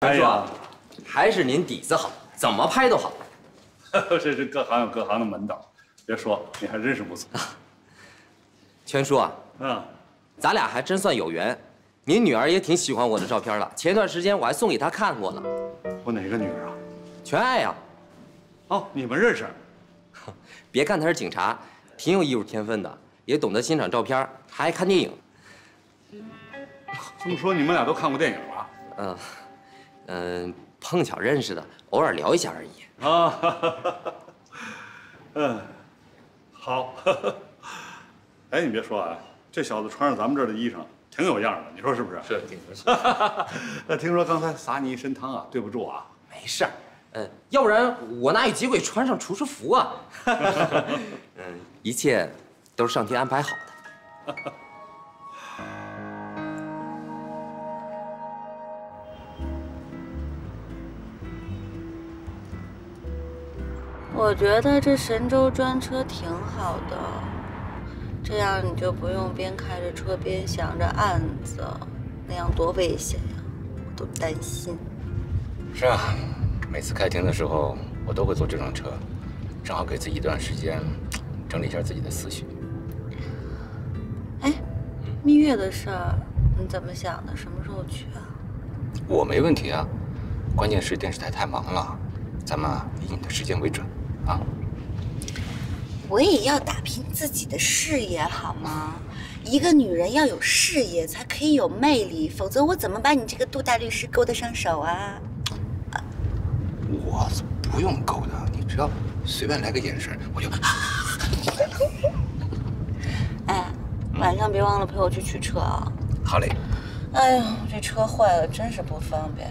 哎呀，还是您底子好，怎么拍都好。这是各行有各行的门道，别说你还真是不错。全叔啊，咱俩还真算有缘。您女儿也挺喜欢我的照片了，前段时间我还送给她看过了。我哪个女儿啊？全爱呀。哦，你们认识？别看她是警察，挺有艺术天分的，也懂得欣赏照片，还爱看电影。这么说你们俩都看过电影了？嗯。 碰巧认识的，偶尔聊一下而已。啊，嗯，好。哎，你别说啊，这小子穿上咱们这儿的衣裳，挺有样的，你说是不是？是，挺不错。那听说刚才洒你一身汤啊，对不住啊。没事儿，要不然我哪有机会穿上厨师服啊？一切都是上天安排好的。我觉得这神州专车挺好的，这样你就不用边开着车边想着案子，那样多危险呀！我都担心。是啊，每次开庭的时候，我都会坐这种车，正好给自己一段时间整理一下自己的思绪。哎，蜜月的事儿你怎么想的？什么时候去啊？我没问题啊，关键是电视台太忙了，咱们以你的时间为准。 啊，我也要打拼自己的事业，好吗？一个女人要有事业才可以有魅力，否则我怎么把你这个杜大律师勾搭上手啊？我不用勾搭，你只要随便来个眼神，我就。哎，晚上别忘了陪我去取车啊！好嘞。哎呦，这车坏了，真是不方便。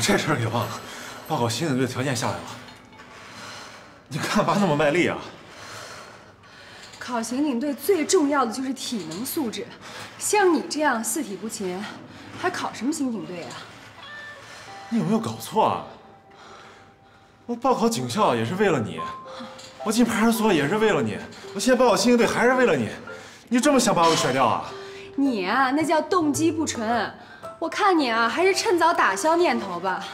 这事儿给忘了，报考新的队条件下来了。你看爸那么卖力啊！考刑警队最重要的就是体能素质，像你这样四体不勤，还考什么刑警队啊？你有没有搞错啊？我报考警校也是为了你，我进派出所也是为了你，我现在报考新的队还是为了你，你这么想把我给甩掉啊？你啊，那叫动机不纯。 我看你啊，还是趁早打消念头吧。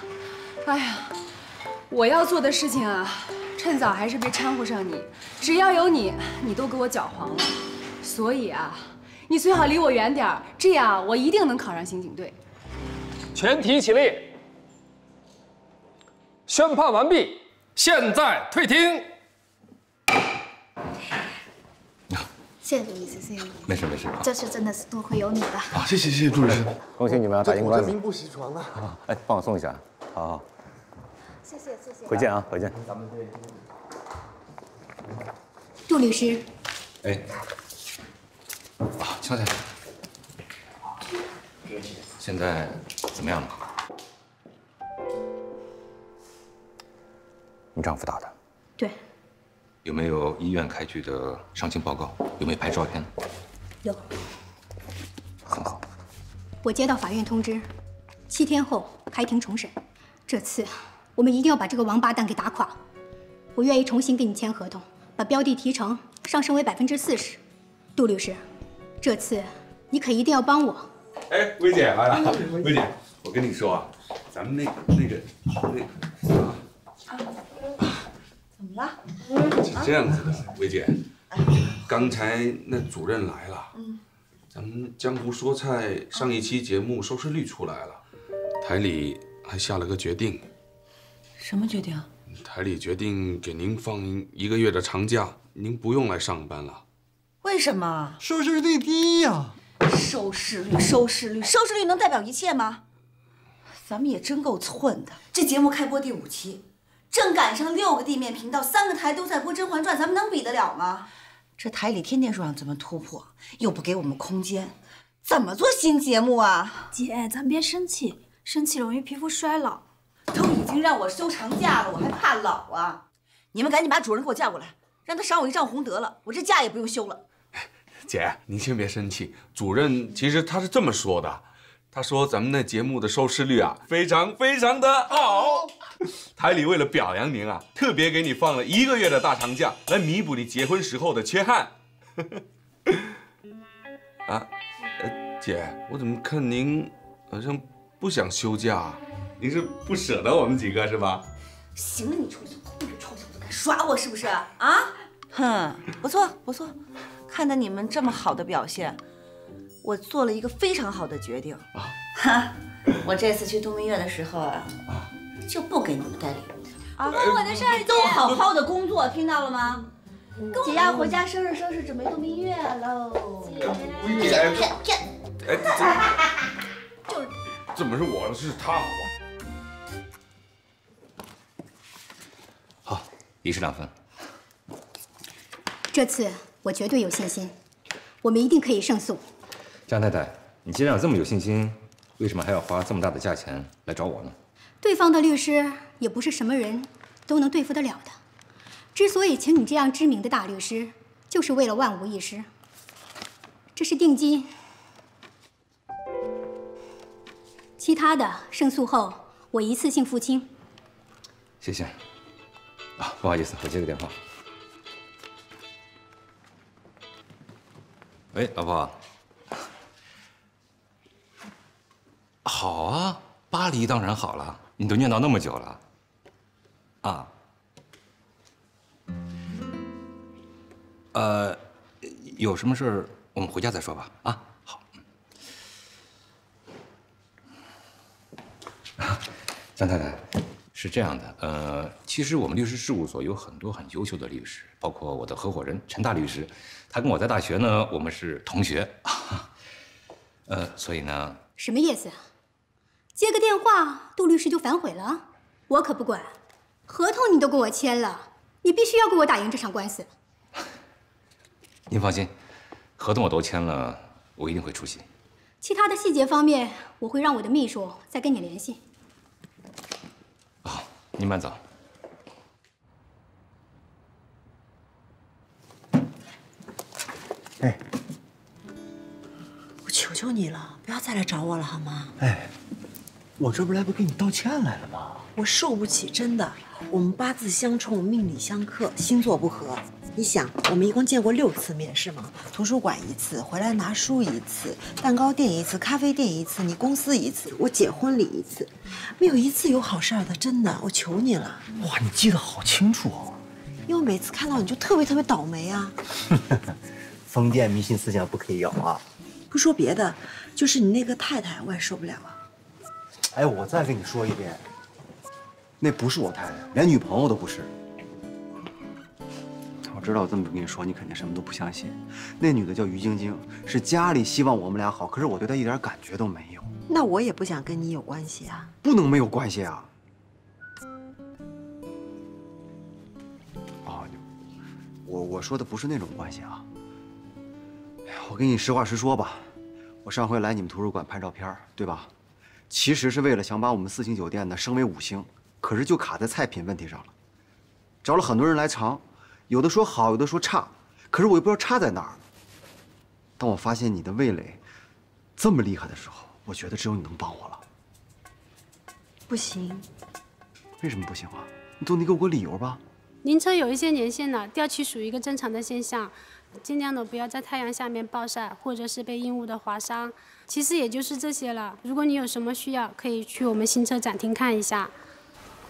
哎呀，我要做的事情啊，趁早还是别掺和上你。只要有你，你都给我搅黄了。所以啊，你最好离我远点儿，这样我一定能考上刑警队。全体起立，宣判完毕，现在退庭。谢谢杜律师，谢谢你。没事没事，这次真的是多亏有你了。啊，谢谢谢谢杜律师，恭喜你们啊，打赢冠军。名不虚传啊！啊，哎，帮我送一下，好好。谢谢谢谢。回见啊，回见。咱们对。杜律师。哎。啊，乔姐。现在怎么样了？你丈夫打的？对。 有没有医院开具的伤情报告？有没有拍照片？有。很好。我接到法院通知，7天后开庭重审。这次我们一定要把这个王八蛋给打垮。我愿意重新跟你签合同，把标的提成上升为40%。杜律师，这次你可一定要帮我。哎，薇姐来了。薇姐，我跟你说啊，咱们那个。 怎么了？是这样子的，薇姐，刚才那主任来了，咱们江湖说菜上一期节目收视率出来了，台里还下了个决定。什么决定？台里决定给您放1个月的长假，您不用来上班了。为什么？收视率低呀！收视率，收视率，收视率能代表一切吗？咱们也真够寸的。这节目开播第5期，正赶上6个地面频道、3个台都在播《甄嬛传》，咱们能比得了吗？这台里天天说让咱们突破，又不给我们空间，怎么做新节目啊？姐，咱别生气，生气容易皮肤衰老。都已经让我休长假了，我还怕老啊？你们赶紧把主任给我叫过来，让他赏我1丈红得了，我这假也不用休了。 姐，您先别生气。主任其实他是这么说的，他说咱们那节目的收视率啊，非常非常的好。台里为了表扬您啊，特别给你放了1个月的大长假，来弥补你结婚时候的缺憾。啊，姐，我怎么看您好像不想休假啊？您是不舍得我们几个是吧？行了，你臭小子，臭小子，敢耍我是不是啊？哼，不错不错。 看到你们这么好的表现，我做了一个非常好的决定啊！哈，我这次去度蜜月的时候啊，就不给你们带礼物啊！管我的事儿，都好好的工作，听到了吗？姐要回家收拾收拾，准备度蜜月喽！骗骗骗！哎，就是怎么是我？是他好吧？好，1室2分。这次。 我绝对有信心，我们一定可以胜诉。江太太，你既然有这么有信心，为什么还要花这么大的价钱来找我呢？对方的律师也不是什么人都能对付得了的。之所以请你这样知名的大律师，就是为了万无一失。这是定金，其他的胜诉后我一次性付清。谢谢。啊，不好意思，我接个电话。 喂，老婆，好啊，巴黎当然好了，你都念叨那么久了，啊，有什么事儿我们回家再说吧，啊，好，江太太，是这样的，其实我们律师事务所有很多很优秀的律师，包括我的合伙人陈大律师。 他跟我在大学呢，我们是同学，所以呢，什么意思啊？接个电话，杜律师就反悔了？我可不管，合同你都跟我签了，你必须要给我打赢这场官司。您放心，合同我都签了，我一定会出席。其他的细节方面，我会让我的秘书再跟你联系。好，您慢走。 哎，我求求你了，不要再来找我了，好吗？哎，我这不来不给你道歉来了吗？我受不起，真的。我们八字相冲，命理相克，星座不合。你想，我们一共见过6次面试吗？图书馆1次，回来拿书1次，蛋糕店1次，咖啡店1次，你公司1次，我姐婚礼1次，没有1次有好事儿的，真的。我求你了。哇，你记得好清楚哦。因为每次看到你就特别特别倒霉啊。封建迷信思想不可以有啊！不说别的，就是你那个太太，我也受不了啊！哎，我再跟你说一遍，那不是我太太，连女朋友都不是。我知道我这么跟你说，你肯定什么都不相信。那女的叫于晶晶，是家里希望我们俩好，可是我对她一点感觉都没有。那我也不想跟你有关系啊！不能没有关系啊！哦，我说的不是那种关系啊。 我跟你实话实说吧，我上回来你们图书馆拍照片，对吧？其实是为了想把我们4星酒店呢升为5星，可是就卡在菜品问题上了。找了很多人来尝，有的说好，有的说差，可是我也不知道差在哪儿。当我发现你的味蕾这么厉害的时候，我觉得只有你能帮我了。不行。为什么不行啊？你总得给我个理由吧。您车有一些年限了，掉漆属于一个正常的现象。 尽量的不要在太阳下面暴晒，或者是被硬物的划伤。其实也就是这些了。如果你有什么需要，可以去我们新车展厅看一下。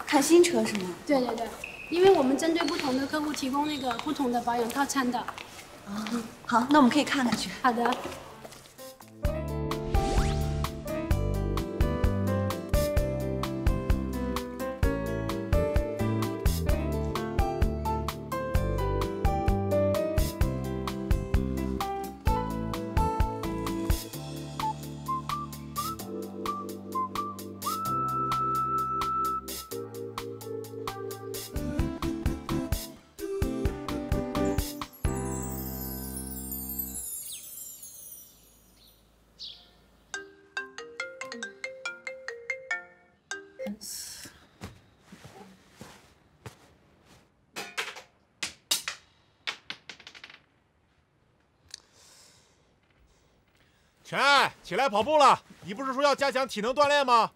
看新车是吗？对对对，因为我们针对不同的客户提供那个不同的保养套餐的。啊，好，那我们可以看看去。好的。陈爱，起来跑步了！你不是说要加强体能锻炼吗？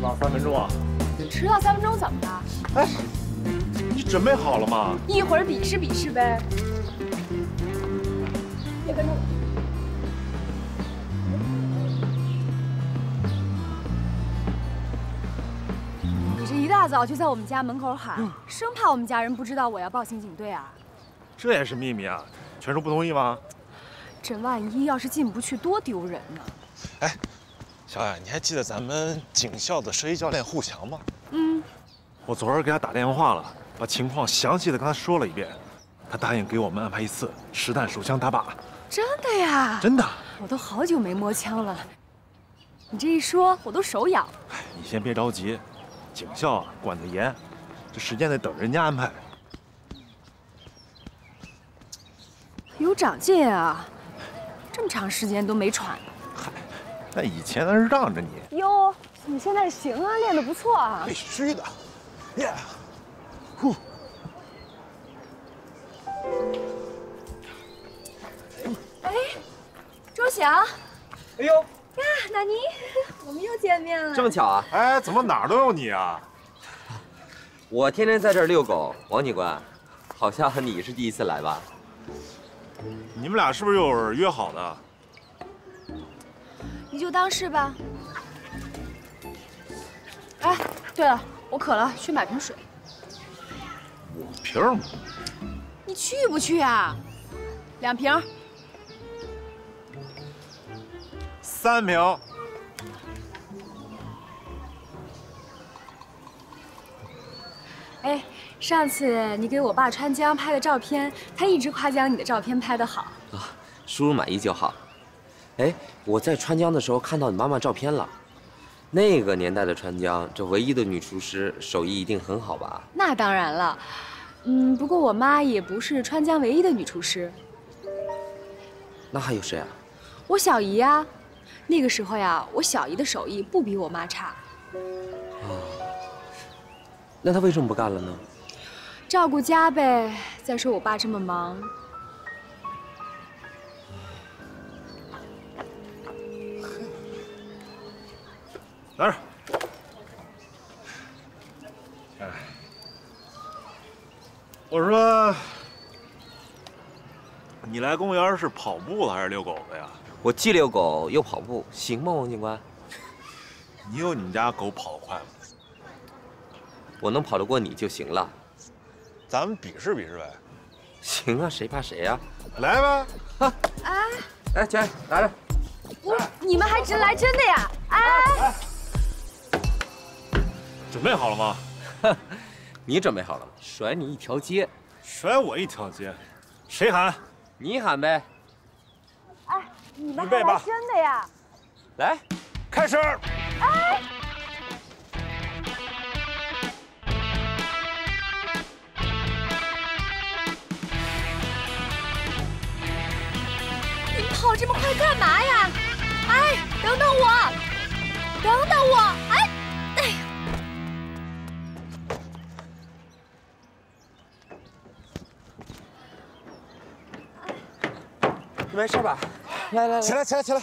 老3分钟啊！迟到3分钟怎么了？哎，你准备好了吗？一会儿比试比试呗。别跟着我。 大早就在我们家门口喊，生怕我们家人不知道我要报刑警队啊。这也是秘密啊，全叔不同意吗？这万一要是进不去，多丢人呢！哎，小雅，你还记得咱们警校的射击教练互强吗？嗯，我昨儿给他打电话了，把情况详细的跟他说了一遍，他答应给我们安排一次实弹手枪打靶。真的呀？真的。我都好久没摸枪了，你这一说，我都手痒。哎，你先别着急。 警校啊，管得严，这时间得等人家安排。有长进啊，这么长时间都没喘。嗨，那以前那是让着你。哟，你现在行啊，练得不错啊。必须的，耶！呼。哎，周翔。哎呦。 呀，纳尼，我们又见面了。这么巧啊！哎，怎么哪儿都有你啊？我天天在这儿遛狗，王警官，好像你是第一次来吧？你们俩是不是又是约好的？你就当是吧。哎，对了，我渴了，去买瓶水。我瓶？你去不去啊？2瓶。 3瓶。哎，上次你给我爸川江拍的照片，他一直夸奖你的照片拍得好啊，叔叔满意就好。哎，我在川江的时候看到你妈妈照片了，那个年代的川江，这唯一的女厨师，手艺一定很好吧？那当然了，嗯，不过我妈也不是川江唯一的女厨师。那还有谁啊？我小姨啊。 那个时候呀，我小姨的手艺不比我妈差。哦，那她为什么不干了呢？照顾家呗。再说我爸这么忙。来着。哎，我说，你来公园是跑步了还是遛狗的呀？ 我既遛狗又跑步，行吗，王警官？你有你们家狗跑得快吗？我能跑得过你就行了。咱们比试比试呗。行啊，谁怕谁呀？来吧！哈！哎，哎，姐，拿着。不，你们还真来真的呀？哎，准备好了吗？你准备好了吗？甩你一条街，甩我一条街，谁喊？你喊呗。哎。 你们还来真的呀！来，开始。哎，你们跑这么快干嘛呀？哎，等等我，等等我！哎，哎呀！你没事吧？ 来来来，起来起来起来！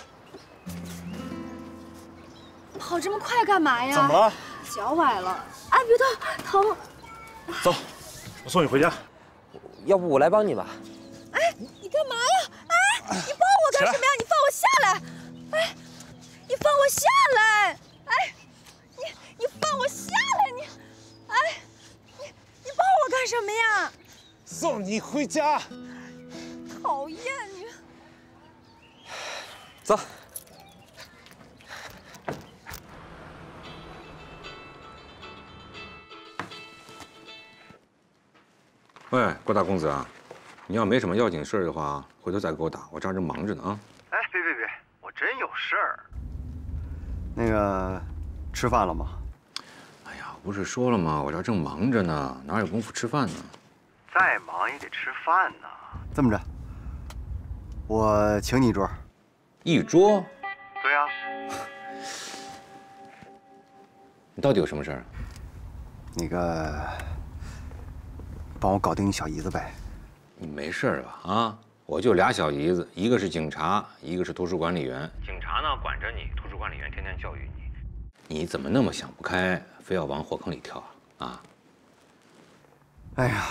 跑这么快干嘛呀？怎么了？脚崴了。哎，别动，疼！走，我送你回家。要不我来帮你吧？哎，你干嘛呀？哎，你帮我干什么呀？你放我下来！哎，你放我下来！哎，你放我下来！你，哎，你帮我干什么呀？送你回家。讨厌你！ 走。喂，郭大公子啊，你要没什么要紧事儿的话，回头再给我打，我这儿正忙着呢啊。哎，别，我真有事儿。那个，吃饭了吗？不是说了吗？我这正忙着呢，哪有功夫吃饭呢？再忙也得吃饭呢。这么着，我请你一桌。一桌？对呀、啊。你到底有什么事儿？那个，帮我搞定小姨子呗。你没事吧？啊？ 我就俩小姨子，一个是警察，一个是图书管理员。警察呢管着你，图书管理员天天教育你。你怎么那么想不开，非要往火坑里跳啊？啊！哎呀，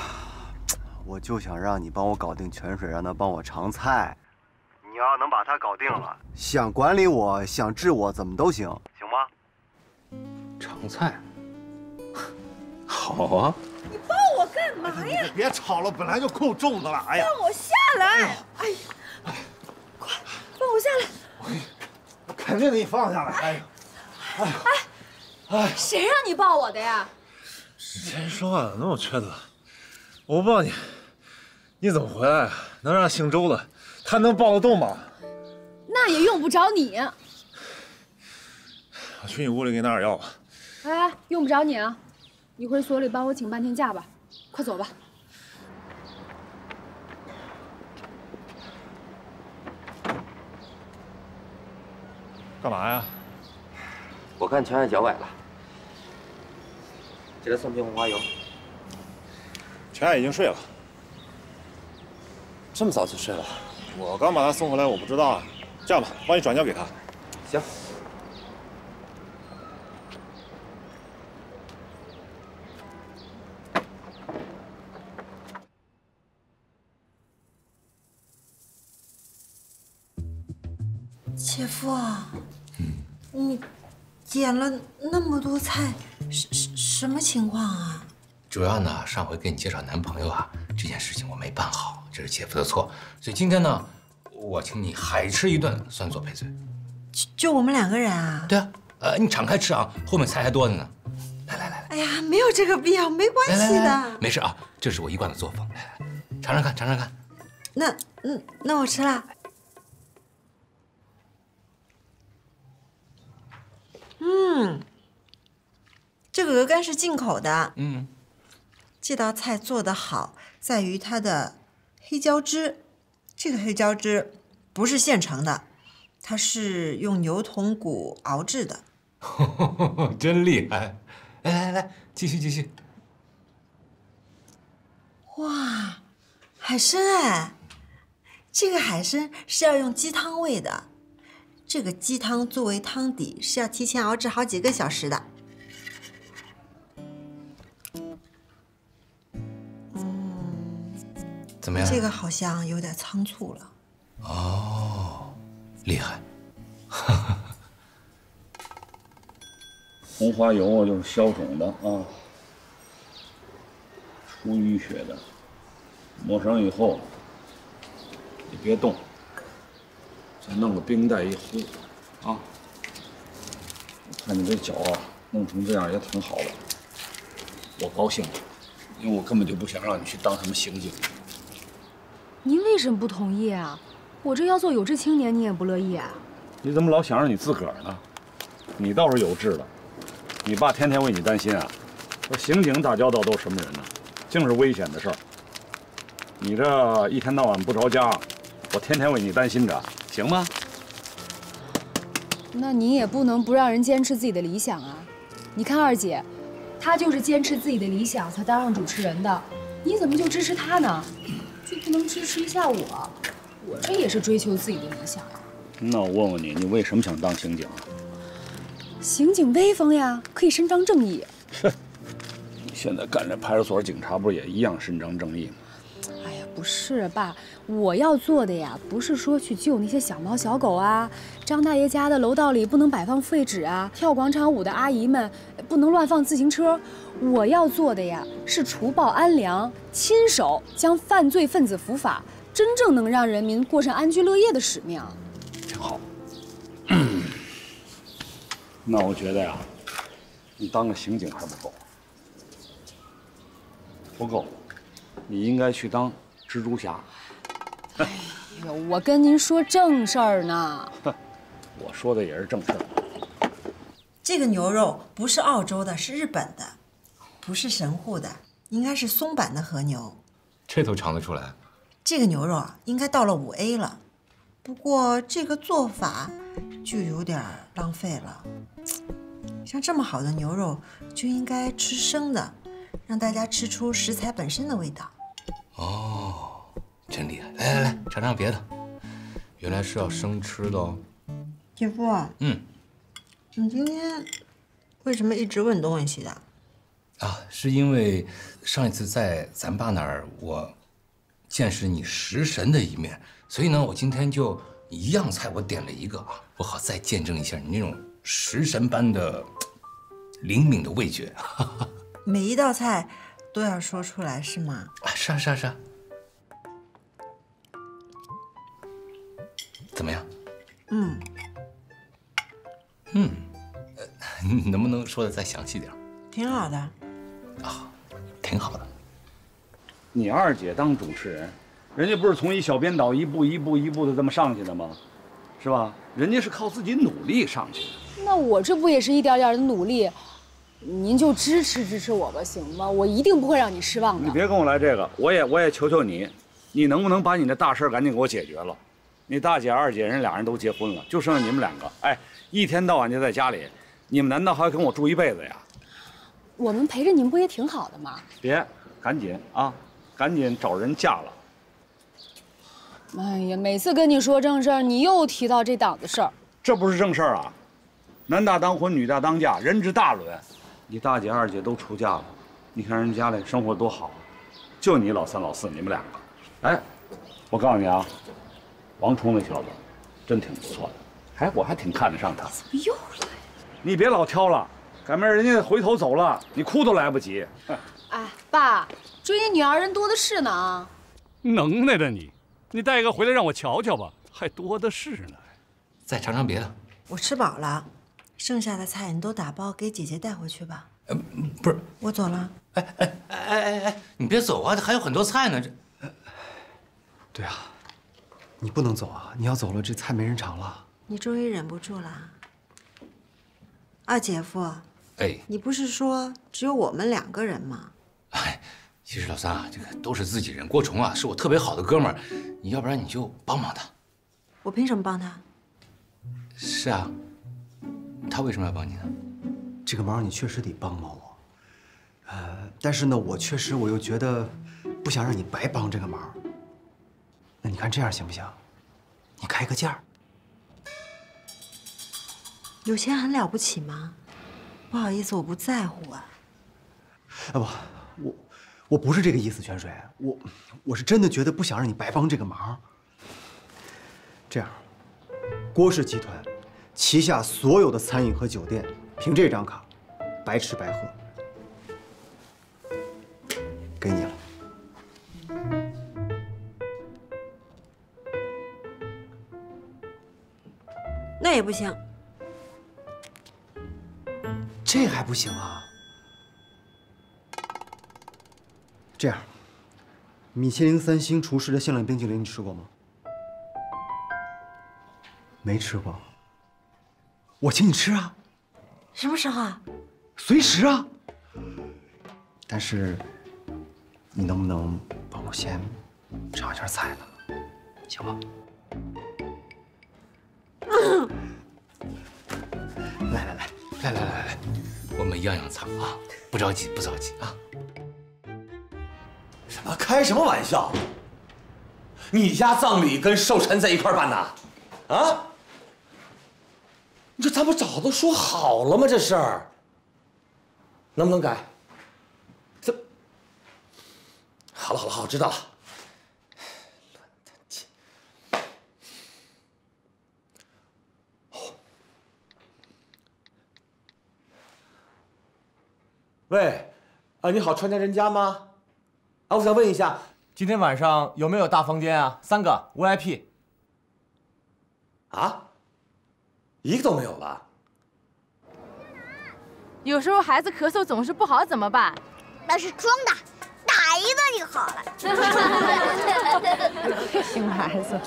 我就想让你帮我搞定泉水，让他帮我尝菜。你要能把他搞定了，想管理我，想治我，怎么都行，行吗？尝菜，好啊。 你抱我干嘛呀？别吵了，本来就够重的了。哎呀，放我下来！哎呀，快放我下来！我肯定给你放下来。哎呀，哎，谁让你抱我的呀？你先说话怎么那么缺德？我不抱你，你怎么回来？能让姓周的他能抱得动吗？那也用不着你。我去你屋里给你拿点药吧。哎，用不着你啊。 你回所里帮我请半天假吧，快走吧。干嘛呀？我看泉水脚崴了，给他送瓶红花油。泉水已经睡了，这么早就睡了？我刚把他送回来，我不知道啊。这样吧，帮你转交给他。行。 姐夫，你点了那么多菜，什么情况啊？主要呢，上回给你介绍男朋友啊，这件事情我没办好，这是姐夫的错。所以今天呢，我请你海吃一顿，算作赔罪。就我们两个人啊？对啊，你敞开吃啊，后面菜还多着呢。来，哎呀，没有这个必要，没关系的。没事啊，这是我一贯的作风。来，尝尝看。那我吃了。 嗯，这个鹅肝是进口的。嗯，这道菜做得好在于它的黑椒汁，这个黑椒汁不是现成的，它是用牛筒骨熬制的。真厉害！来，继续。哇，海参哎，这个海参是要用鸡汤煨的。 这个鸡汤作为汤底是要提前熬制好几个小时的。嗯，怎么样？这个好像有点仓促了。哦，厉害！红花油啊，就是消肿的啊，出淤血的。抹上以后，你别动。 弄个冰袋一敷，啊！我看你这脚啊，弄成这样也挺好的，我高兴了，因为我根本就不想让你去当什么刑警。您为什么不同意啊？我这要做有志青年，你也不乐意啊？你怎么老想着你自个儿呢？你倒是有志了，你爸天天为你担心啊。说刑警打交道都是什么人呢？净是危险的事儿。你这一天到晚不着家，我天天为你担心着。 行吗？那你也不能不让人坚持自己的理想啊！你看二姐，她就是坚持自己的理想才当上主持人的，你怎么就支持她呢？就不能支持一下我？我这也是追求自己的理想啊。那我问问你，你为什么想当刑警啊？刑警威风呀，可以伸张正义。哼，你现在干这派出所警察，不是也一样伸张正义吗？ 不是爸，我要做的呀，不是说去救那些小猫小狗啊，张大爷家的楼道里不能摆放废纸啊，跳广场舞的阿姨们不能乱放自行车。我要做的呀，是除暴安良，亲手将犯罪分子伏法，真正能让人民过上安居乐业的使命。挺好。那我觉得呀，你当个刑警还不够，不够，你应该去当。 蜘蛛侠，哎呦，我跟您说正事儿呢。我说的也是正事儿。这个牛肉不是澳洲的，是日本的。不是神户的，应该是松阪的和牛。这都尝得出来？这个牛肉啊，应该到了5A 了。不过这个做法就有点浪费了。像这么好的牛肉，就应该吃生的，让大家吃出食材本身的味道。哦，真厉害！来来来，尝尝别的。原来是要生吃的哦。姐夫。嗯。 你今天为什么一直问东问西的？啊，是因为上一次在咱爸那儿，我见识你食神的一面，所以呢，我今天就一样菜我点了一个啊，我好再见证一下你那种食神般的灵敏的味觉。每一道菜都要说出来是吗？啊，是啊是啊是啊。怎么样？嗯。 嗯，你能不能说的再详细点？挺好的，啊，挺好的。你二姐当主持人，人家不是从一小编导一步一步的这么上去的吗？是吧？人家是靠自己努力上去的。那我这不也是一点点的努力？您就支持我吧，行吗？我一定不会让你失望的。你别跟我来这个，我也求求你，你能不能把你的大事赶紧给我解决了？ 你大姐、二姐人俩人都结婚了，就剩下你们两个。哎，一天到晚就在家里，你们难道还要跟我住一辈子呀？我们陪着你们不也挺好的吗？别，赶紧啊，赶紧找人嫁了。哎呀，每次跟你说正事儿，你又提到这档子事儿。这不是正事儿啊，男大当婚，女大当嫁，人之大伦。你大姐、二姐都出嫁了，你看人家里生活多好啊，就你老三、老四，你们两个。哎，我告诉你啊。 王冲那小子，真挺不错的，哎，我还挺看得上他。怎么又来？你别老挑了，赶明儿人家回头走了，你哭都来不及。哎，爸，追你女儿人多的是呢啊！能耐的你，你带一个回来让我瞧瞧吧，还多的是呢。再尝尝别的。我吃饱了，剩下的菜你都打包给姐姐带回去吧。不是，我走了。哎，你别走啊，还有很多菜呢。这，对啊。 你不能走啊！你要走了，这菜没人尝了。你终于忍不住了，二姐夫。哎，你不是说只有我们两个人吗？哎，其实老三啊，这个都是自己人。郭崇啊，是我特别好的哥们儿，你要不然你就帮帮他。我凭什么帮他？是啊，他为什么要帮你呢？这个忙你确实得帮帮我，但是呢，我又觉得不想让你白帮这个忙。 那你看这样行不行？你开个价。有钱很了不起吗？不好意思，我不在乎啊。啊不，我不是这个意思，泉水，我是真的觉得不想让你白帮这个忙。这样，郭氏集团旗下所有的餐饮和酒店，凭这张卡，白吃白喝，给你了。 那也不行，这还不行啊！这样，米其林3星厨师的限量冰淇淋你吃过吗？没吃过，我请你吃啊！什么时候啊？随时啊！但是，你能不能帮我先尝一下菜呢？行吗？ 来，我们一样样尝啊，不着急啊！什么开什么玩笑？你家葬礼跟寿辰在一块办的？啊？你这咱不早都说好了吗？这事儿能不能改？这好了，我知道了。 喂，啊，你好，川田人家吗？啊，我想问一下，今天晚上有没有大房间啊？3个 VIP。啊，一个都没有了。有时候孩子咳嗽总是不好，怎么办？那是装的，打一个就好了。熊孩子。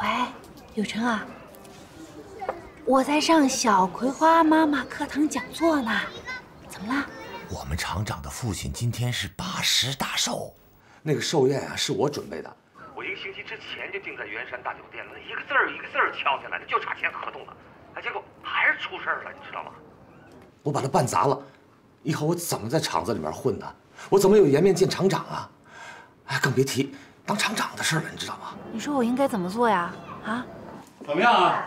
喂，柳橙啊，我在上小葵花妈妈课堂讲座呢，怎么了？我们厂长的父亲今天是80大寿，那个寿宴啊是我准备的，我一个星期之前就订在圆山大酒店了，一个字儿一个字儿敲下来的，就差签合同了，哎，结果还是出事儿了，你知道吗？我把它办砸了，以后我怎么在厂子里面混呢？我怎么有颜面见厂长啊？哎，更别提当厂长的事了，你知道吗？你说我应该怎么做呀？啊？ 怎么样啊？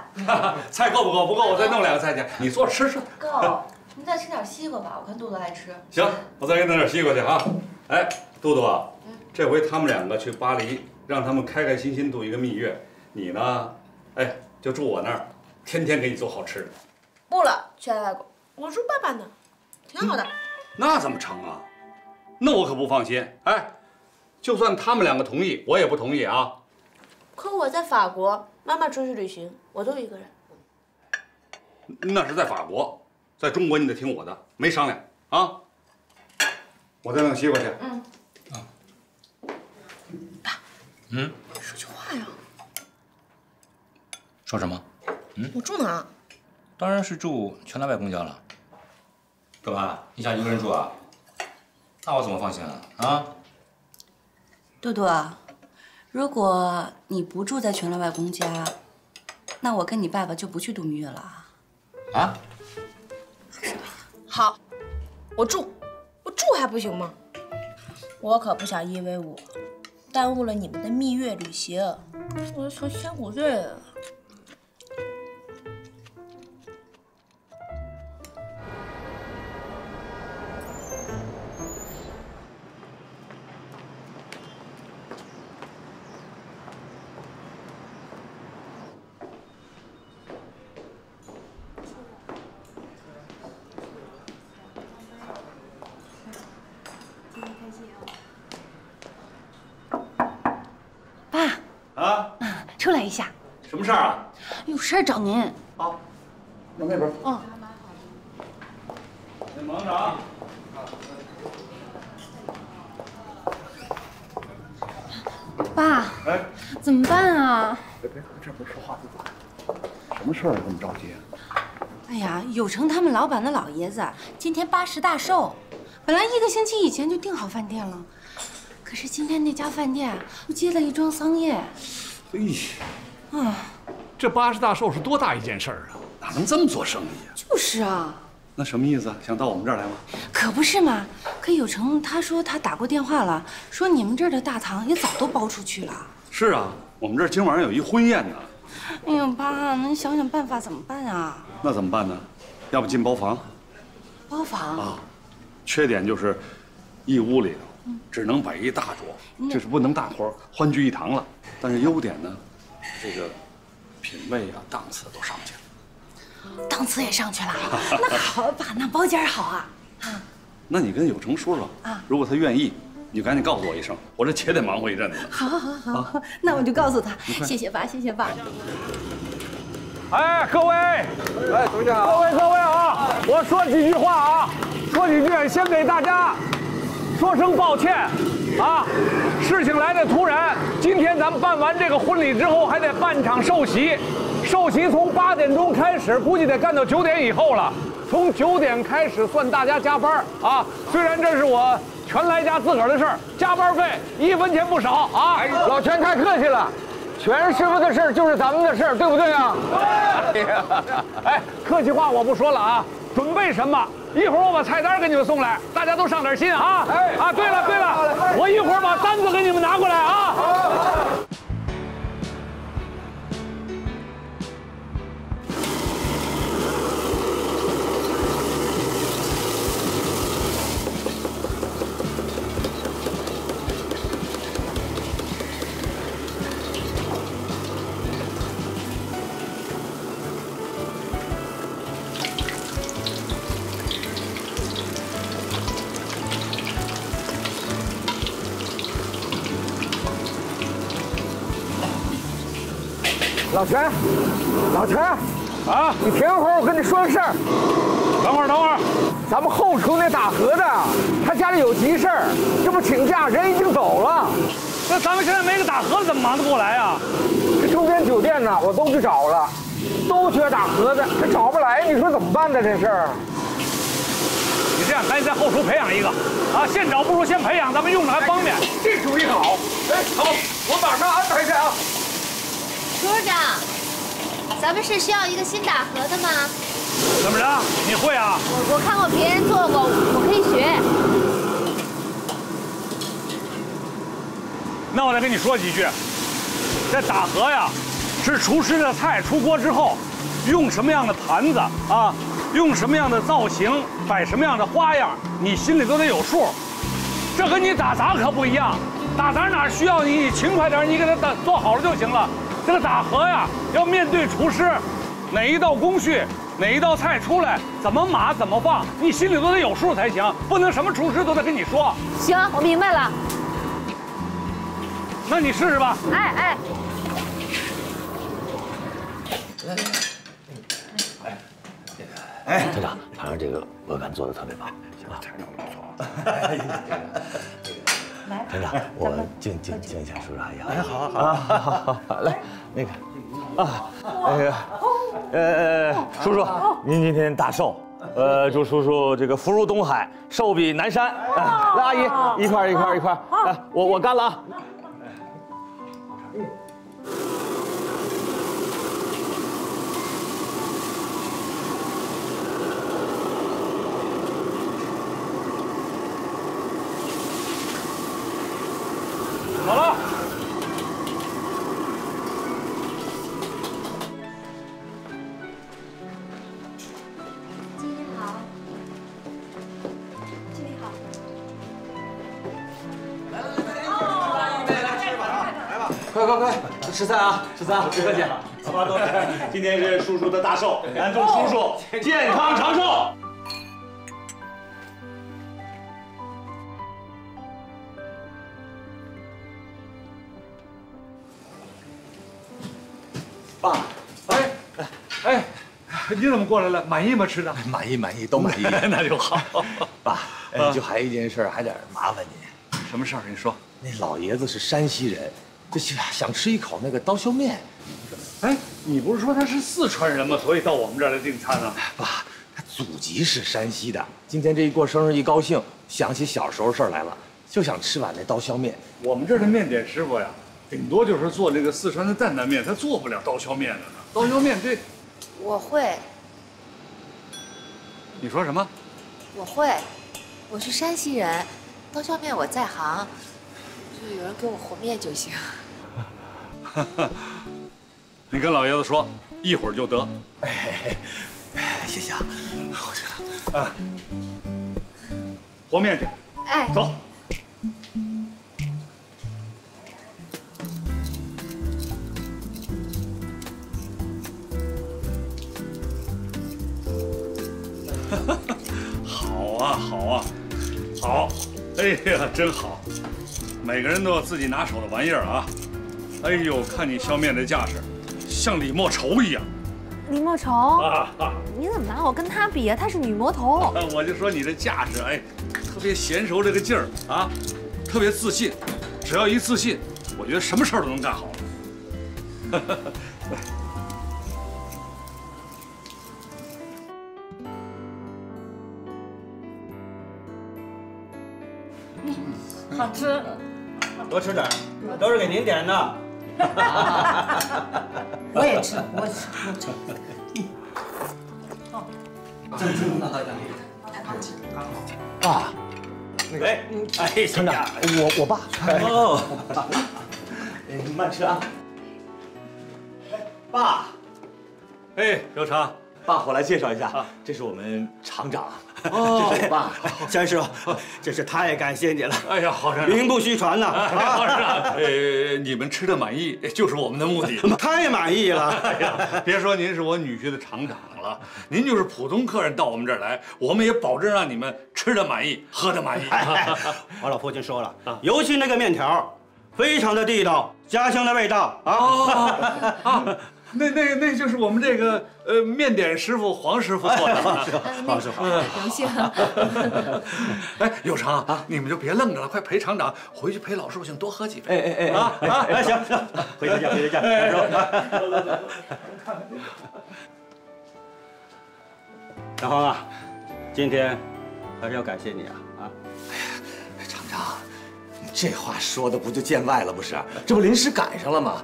菜够不够？不够，我再弄2个菜去。你坐着吃吃。够，您再吃点西瓜吧，我看杜杜爱吃。行，我再给你弄点西瓜去啊。哎，杜杜啊，这回他们2个去巴黎，让他们开开心心度一个蜜月。你呢，哎，就住我那儿，天天给你做好吃的。不了，去外国，我住爸爸那，挺好的。那怎么成啊？那我可不放心。哎，就算他们2个同意，我也不同意啊。可我在法国。 妈妈出去旅行，我都一个人。那是在法国，在中国你得听我的，没商量啊！我再弄西瓜去。嗯。啊。爸。嗯。说句话呀。说什么？嗯。我住哪？当然是住全南外公家了。干嘛？你想一个人住啊？那我怎么放心啊？啊？杜杜啊。 如果你不住在全乐外公家，那我跟你爸爸就不去度蜜月了啊！啊？是吧？好，我住还不行吗？我可不想因为我耽误了你们的蜜月旅行，我要成千古罪人了。一下，什么事儿啊？有事儿找您。啊，往那边。嗯。那忙着啊。爸。哎，怎么办啊？别，这不是说话不管。什么事儿这么着急啊？哎呀，有成他们老板的老爷子今天80大寿，本来1个星期以前就订好饭店了，可是今天那家饭店又接了一桩丧业。 哎呀，这80大寿是多大一件事儿啊！哪能这么做生意啊？就是啊，那什么意思啊？想到我们这儿来吗？可不是嘛！可有成他说他打过电话了，说你们这儿的大堂也早都包出去了。是啊，我们这儿今晚上有一婚宴呢。哎呀，爸，您想想办法怎么办啊？那怎么办呢？要不进包房？包房啊，缺点就是一屋里头只能摆一大桌，这是不能大伙欢聚一堂了。 但是优点呢，这个品味啊、档次都上去了，档次也上去了。那好，爸，那包间好啊。啊，那你跟有成说说啊，如果他愿意，你就赶紧告诉我一声，我这且得忙活一阵子。好，好，好，那我就告诉他。谢谢爸，谢谢爸。哎，各位，哎，同志们，各位啊，我说几句话啊，说几句，先给大家说声抱歉。 啊，事情来得突然。今天咱们办完这个婚礼之后，还得办场寿席。寿席从8点钟开始，估计得干到9点以后了。从9点开始算大家加班啊。虽然这是我全来家自个儿的事儿，加班费1分钱不少啊。老全太客气了，全师傅的事儿就是咱们的事儿，对不对啊？对。哎，客气话我不说了啊。准备什么？ 一会儿我把菜单给你们送来，大家都上点心啊！哎，啊，对了对了，我一会儿把单子给你们拿过来啊！老陈，啊，你停会儿，我跟你说个事儿。等会儿，咱们后厨那打荷的，他家里有急事儿，这不请假，人已经走了。那咱们现在没个打盒子，怎么忙得过来啊？这周边酒店呢，我都去找了，都缺打盒子，这找不来，你说怎么办呢？这事儿。你这样，赶紧在后厨培养一个啊！现找不如先培养，咱们用着还方便。这主意好！哎，好，我马上安排去啊。厨师长，咱们是需要一个新打盒的吗？ 怎么着？你会啊？我看过别人做过，我可以学。那我再跟你说几句，这打盒呀，是厨师的菜出锅之后，用什么样的盘子啊，用什么样的造型，摆什么样的花样，你心里都得有数。这跟你打杂可不一样，打杂哪需要你勤快点，你给他做好了就行了。这个打盒呀，要面对厨师，哪一道工序。 哪一道菜出来，怎么码，怎么放，你心里都得有数才行，不能什么厨师都得跟你说。行，我明白了。那你试试吧。哎。哎，团长，这个鹅肝做的特别棒，行吧？团长不错。来，团长，我敬一下叔叔阿姨。哎，好，来，那个。 啊，那个，叔叔，您今天大寿，祝叔叔这个福如东海，寿比南山。来，阿姨，一块，来，我干了啊！好了。 快，吃菜啊，别客气，怎么都是。今天是叔叔的大寿，咱祝叔叔健康长寿。爸，哎，你怎么过来了？满意吗？吃的？满意，都满意，那就好。爸，就还一件事，还得麻烦您。什么事儿？你说。那老爷子是山西人。 这想吃一口那个刀削面，哎，你不是说他是四川人吗？所以到我们这儿来订餐啊？爸，他祖籍是山西的，今天这一过生日一高兴，想起小时候事儿来了，就想吃碗那刀削面。我们这儿的面点师傅呀，顶多就是做这个四川的担担面，他做不了刀削面的呢。刀削面这，我会。你说什么？我会，我是山西人，刀削面我在行，就有人给我和面就行。 你跟老爷子说，一会儿就得。哎，谢谢啊，我去了。啊，和面去。哎，走。好，哎呀，真好。每个人都有自己拿手的玩意儿啊。 哎呦，看你削面的架势，像李莫愁一样。李莫愁啊，你怎么拿我跟她比啊？她是女魔头。我就说你这架势，哎，特别娴熟这个劲儿啊，特别自信。只要一自信，我觉得什么事儿都能干好。好吃，多吃点，都是给您点的。 我也吃。哦，爸，那个，哎，团长，我爸。哦，你慢吃啊。哎，爸。哎，刘成，爸，我来介绍一下，这是我们厂长。哦，这是我爸，山师傅，真是太感谢你了。哎呀，好厂长，名不虚传呐。好厂长，你们吃的满意就是我们的目的，太满意了。哎呀，别说您是我女婿的厂长了，您就是普通客人到我们这儿来，我们也保证让你们吃的满意，喝的满意。我老父亲说了，尤其那个面条，非常的地道，家乡的味道啊。那就是我们这个面点师傅黄师傅做的。黄师傅，荣幸。哎，有常啊，你们就别愣着了，快陪厂长回去陪老师傅多喝几杯。哎，行行，回家见，回家见，老师傅。大黄啊，今天还是要感谢你啊！哎呀，厂长。 这话说的不就见外了不是？这不临时赶上了吗？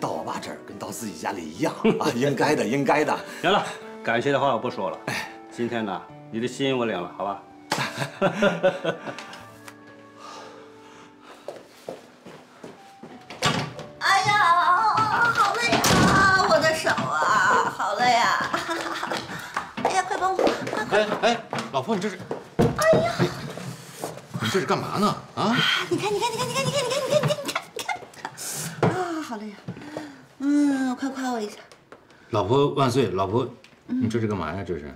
到我爸这儿跟到自己家里一样啊，应该的，应该的。行了，感谢的话我不说了。哎，今天呢，你的心我领了，好吧？哎呀，好累啊，我的手啊，好累啊！哎呀，快帮我！哎，老婆，你这是？哎呀！ 你这是干嘛呢？啊！你看！啊，好累呀！嗯，快夸我一下。老婆万岁！老婆，你这是干嘛呀？这是？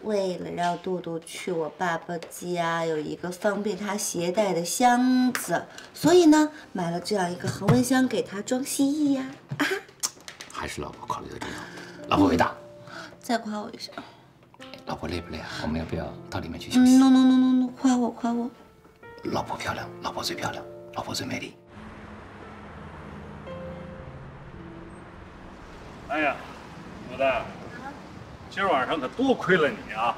为了让杜杜去我爸爸家有一个方便他携带的箱子，所以呢，买了这样一个恒温箱给他装蜥蜴呀！啊！还是老婆考虑的周到，老婆伟大。再夸我一下。老婆累不累啊？我们要不要到里面去休息 ？No， 夸我夸我。 老婆漂亮，老婆最漂亮，老婆最美丽。哎呀，老大，今儿晚上可多亏了你啊，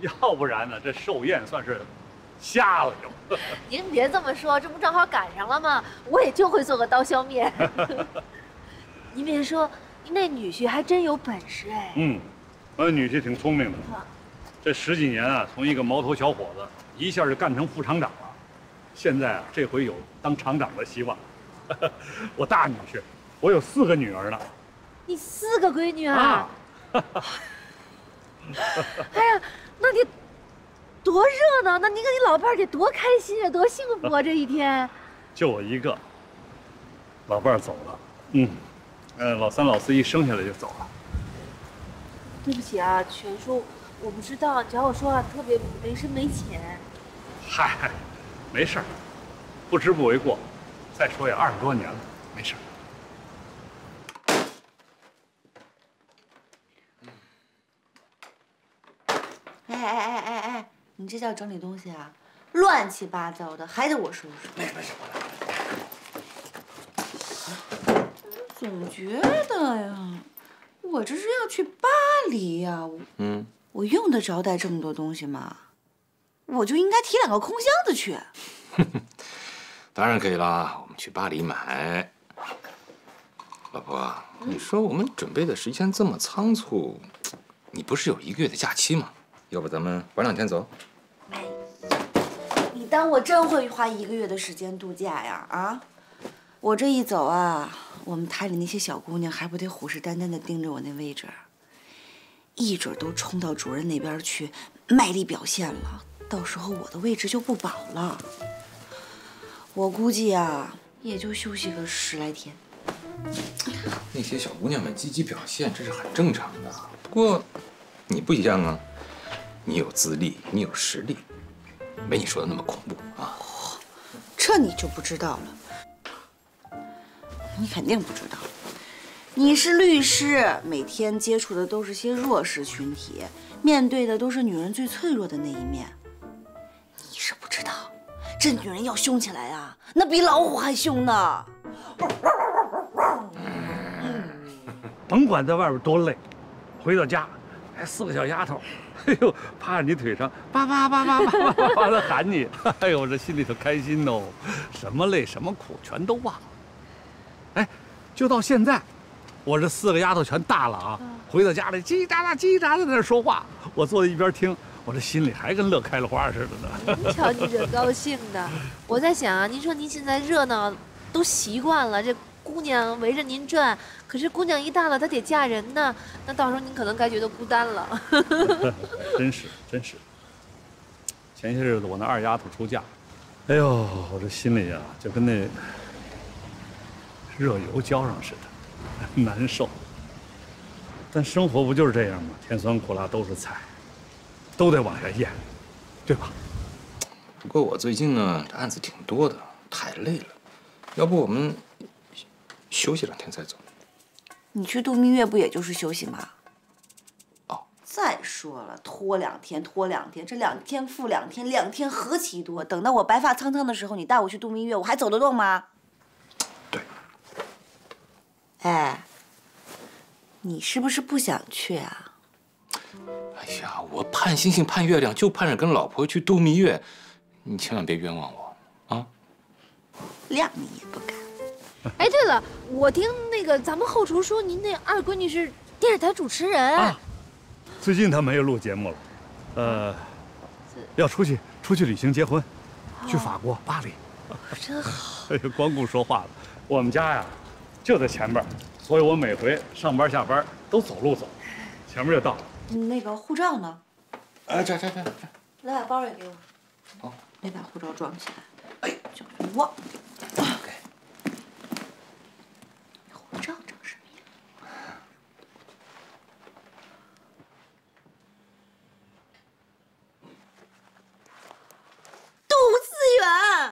要不然呢，这寿宴算是瞎了又。您别这么说，这不正好赶上了吗？我也就会做个刀削面。您别说，您那女婿还真有本事哎。嗯，我女婿挺聪明的，这10几年啊，从一个毛头小伙子一下就干成副厂长了。 现在啊，这回有当厂长的希望。我大女婿，我有4个女儿呢。你4个闺女啊？啊哎呀，那得多热闹！那你跟你老伴儿得多开心啊，多幸福啊！这一天。就我一个。老伴儿走了，老三、老四一生下来就走了。对不起啊，全叔，我不知道，你瞧我说话特别没深没浅。嗨。 没事儿，不知不为过。再说也20多年了，没事儿。哎，你这叫整理东西啊？乱七八糟的，还得我收拾。没事，我来。总觉得呀，我这是要去巴黎呀。我用得着带这么多东西吗？ 我就应该提2个空箱子去。当然可以啦，我们去巴黎买。老婆，你说我们准备的时间这么仓促，你不是有1个月的假期吗？要不咱们晚2天走？哎，你当我真会花1个月的时间度假呀？啊，我这一走啊，我们台里那些小姑娘还不得虎视眈眈地盯着我那位置，一准都冲到主任那边去卖力表现了。 到时候我的位置就不保了，我估计啊，也就休息个10来天。那些小姑娘们积极表现，这是很正常的。不过你不一样啊，你有资历，你有实力，没你说的那么恐怖啊。这你就不知道了，你肯定不知道。你是律师，每天接触的都是些弱势群体，面对的都是女人最脆弱的那一面。 是不知道，这女人要凶起来啊，那比老虎还凶呢。甭管在外边多累，回到家，哎，4个小丫头，哎呦，趴在你腿上，叭叭叭叭叭叭叭的喊你，哎呦，这心里头开心哦，什么累什么苦全都忘了。哎，就到现在，我这4个丫头全大了啊，回到家里叽喳喳叽喳喳在那说话，我坐在一边听。 我这心里还跟乐开了花似的呢。您瞧你这高兴的，我在想啊，您说您现在热闹都习惯了，这姑娘围着您转，可是姑娘一大了，她得嫁人呢，那到时候您可能该觉得孤单了。真是。前些日子我那2丫头出嫁，哎呦，我这心里啊就跟那热油浇上似的，难受。但生活不就是这样吗？甜酸苦辣都是菜。 都得往下咽，对吧？不过我最近呢，这案子挺多的，太累了。要不我们休息2天再走？你去度蜜月不也就是休息吗？哦，再说了，拖两天，这2天复2天，2天何其多。等到我白发苍苍的时候，你带我去度蜜月，我还走得动吗？对。哎，你是不是不想去啊？哎呀，我盼星星盼月亮，就盼着跟老婆去度蜜月，你千万别冤枉我啊！谅你也不敢。 哎，对了，我听那个咱们后厨说您那二闺女是电视台主持人啊，最近她没有录节目了，要出去旅行结婚，去法国巴黎，真好。哎呀，光顾说话了。我们家呀，就在前边，所以我每回上班下班都走路走，前面就到了。那个护照呢？哎，这，来把包也给我。好，得把护照装起来。哎，就忘了。